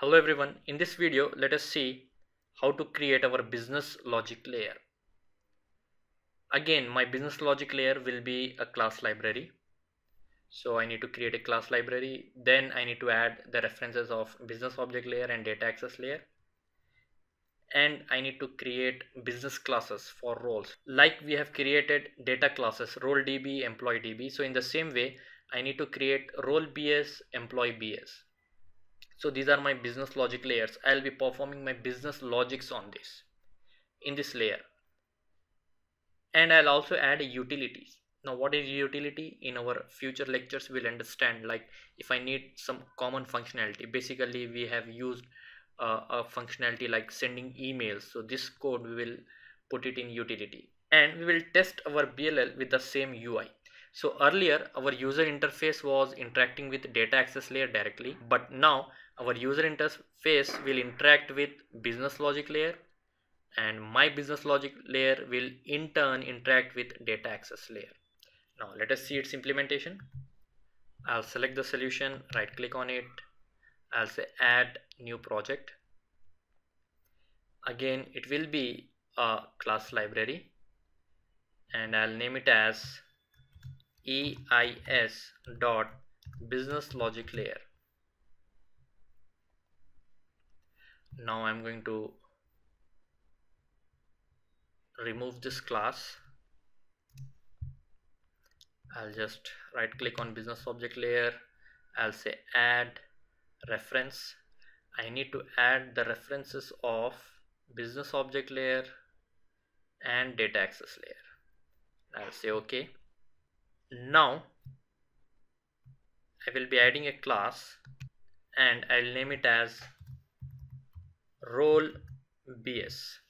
Hello everyone, in this video let us see how to create our business logic layer. Again, my business logic layer will be a class library. So I need to create a class library, then I need to add the references of business object layer and data access layer, and I need to create business classes for roles. Like we have created data classes, RoleDB, EmployeeDB, so in the same way I need to create RoleBS, EmployeeBS. So these are my business logic layers. I'll be performing my business logics on this, in this layer. And I'll also add utilities. Now what is utility? In our future lectures we'll understand, like if I need some common functionality. Basically we have used a functionality like sending emails. So this code we will put it in utility. And we will test our BLL with the same UI. So earlier our user interface was interacting with data access layer directly, but now our user interface will interact with business logic layer, and my business logic layer will in turn interact with data access layer. Now let us see its implementation. I'll select the solution, right click on it. I'll say add new project. Again, it will be a class library and I'll name it as EIS.BusinessLogicLayer. Now I'm going to remove this class. I'll just right click on business object layer. I'll say add reference. I need to add the references of business object layer and data access layer. I'll say okay. Now I will be adding a class and I'll name it as RoleBS.cs.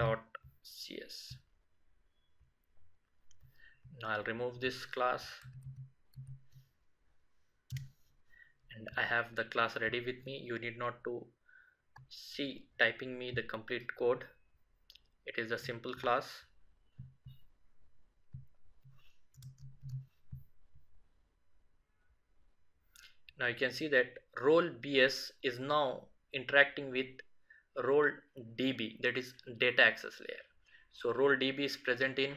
Now I'll remove this class and I have the class ready with me. You need not to see typing me the complete code. It is a simple class. Now you can see that RoleBS is now interacting with RoleDB, that is data access layer. So RoleDB is present in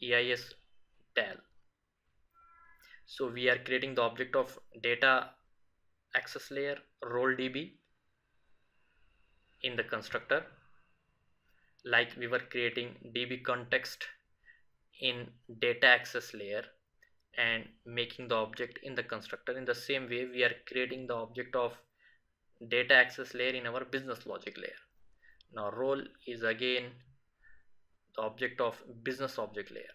EIS.DAL. So we are creating the object of data access layer RoleDB in the constructor, like we were creating DB context in data access layer and making the object in the constructor. In the same way we are creating the object of data access layer in our business logic layer. Now role is again the object of business object layer.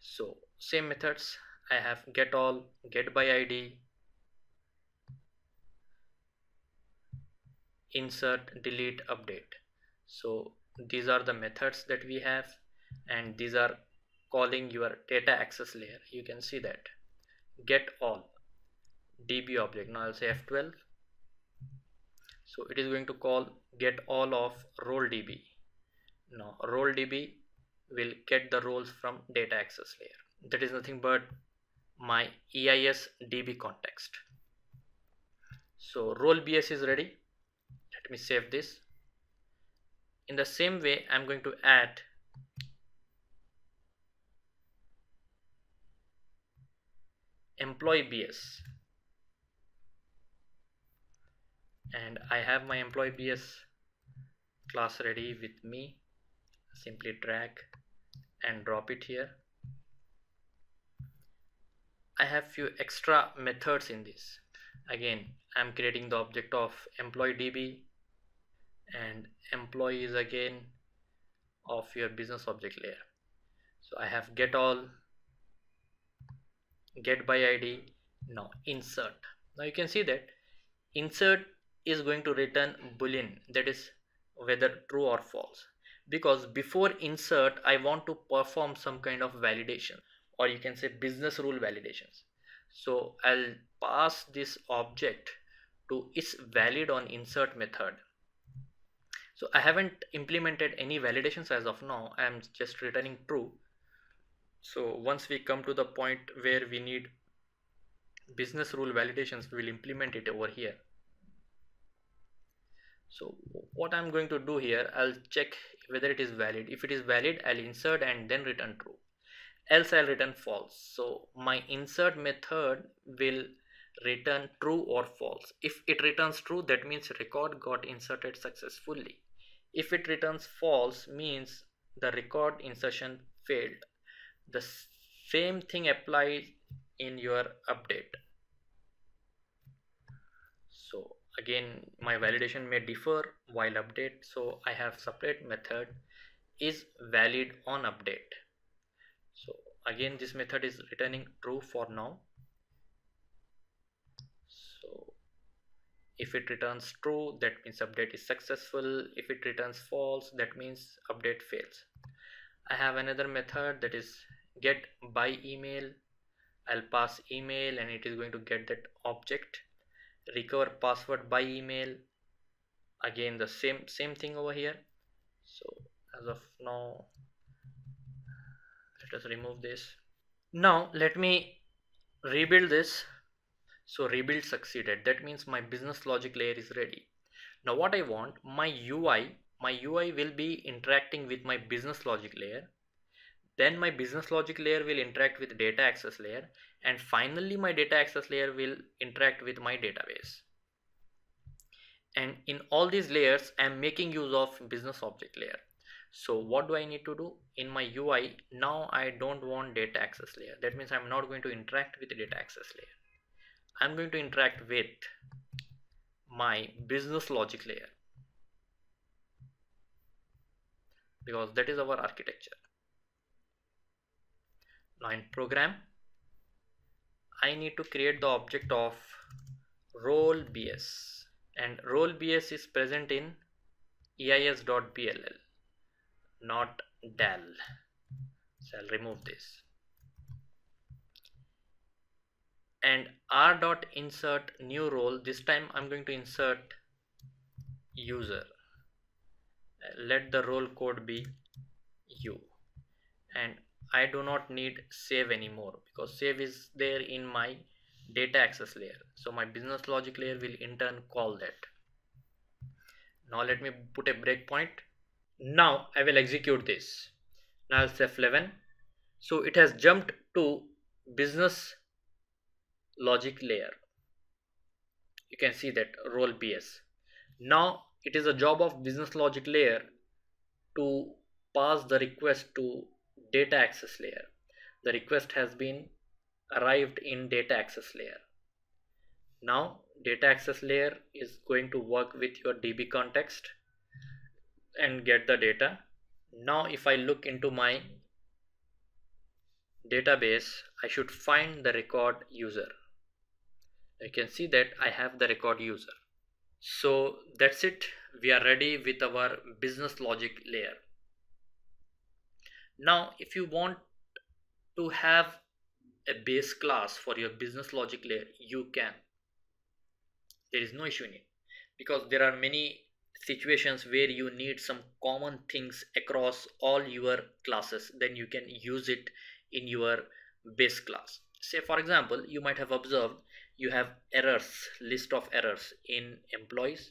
So same methods, I have get all, get by ID, insert, delete, update. So these are the methods that we have, and these are calling your data access layer. You can see that get all DB object. Now I'll say F12. So it is going to call get all of RoleDB. Now RoleDB will get the roles from data access layer. That is nothing but my EIS DB context. So RoleBS is ready. Let me save this. In the same way I'm going to add EmployeeBS, and I have my EmployeeBS class ready with me. Simply drag and drop it here. I have few extra methods in this. Again, I'm creating the object of EmployeeDB, and employee is again of your business object layer. So I have get all, get by ID, now insert. Now you can see that insert is going to return boolean, that is whether true or false, because before insert I want to perform some kind of validation, or you can say business rule validations. So I'll pass this object to is valid on insert method. So I haven't implemented any validations as of now. I am just returning true. So once we come to the point where we need business rule validations, we will implement it over here. So what I'm going to do here, I'll check whether it is valid. If it is valid, I'll insert and then return true, else I'll return false. So my insert method will return true or false. If it returns true, that means record got inserted successfully. If it returns false, means the record insertion failed. The same thing applies in your update. So again, my validation may differ while update, so I have separate method is valid on update. So again, this method is returning true for now. So if it returns true, that means update is successful. If it returns false, that means update fails. I have another method that is get by email. I'll pass email and it is going to get that object. Recover password by email, again the same thing over here. So as of now, let us remove this. Now let me rebuild this. So rebuild succeeded. That means my business logic layer is ready. Now what I want, my UI will be interacting with my business logic layer, then my business logic layer will interact with data access layer, and finally my data access layer will interact with my database. And in all these layers, I am making use of business object layer. So what do I need to do in my UI? Now I don't want data access layer. That means I'm not going to interact with the data access layer. I'm going to interact with my business logic layer, because that is our architecture. Now in program, I need to create the object of RoleBS, and RoleBS is present in EIS.BLL, not DAL. So I'll remove this. And r.insert new role, this time I'm going to insert user. Let the role code be U, and I do not need save anymore, because save is there in my data access layer. So my business logic layer will in turn call that. Now let me put a breakpoint. Now I will execute this. Now F11. So it has jumped to business logic layer. You can see that RoleBS. Now it is a job of business logic layer to pass the request to data access layer. The request has been arrived in data access layer. Now data access layer is going to work with your DB context and get the data. Now if I look into my database, I should find the record user. You can see that I have the record user. So that's it. We are ready with our business logic layer. Now if you want to have a base class for your business logic layer, you can. There is no issue in it, because there are many situations where you need some common things across all your classes, then you can use it in your base class. Say for example, you might have observed you have errors, list of errors in employees,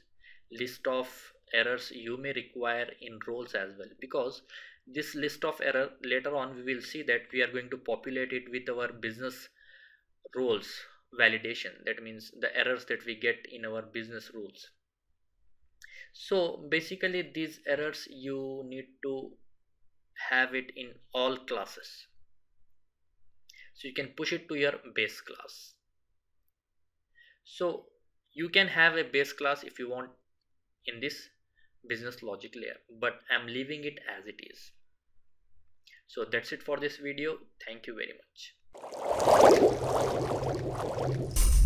list of errors you may require in roles as well, because this list of error later on we will see that we are going to populate it with our business roles validation. That means the errors that we get in our business rules. So basically these errors you need to have it in all classes. So you can push it to your base class. So you can have a base class if you want in this business logic layer, but I'm leaving it as it is. So that's it for this video. Thank you very much.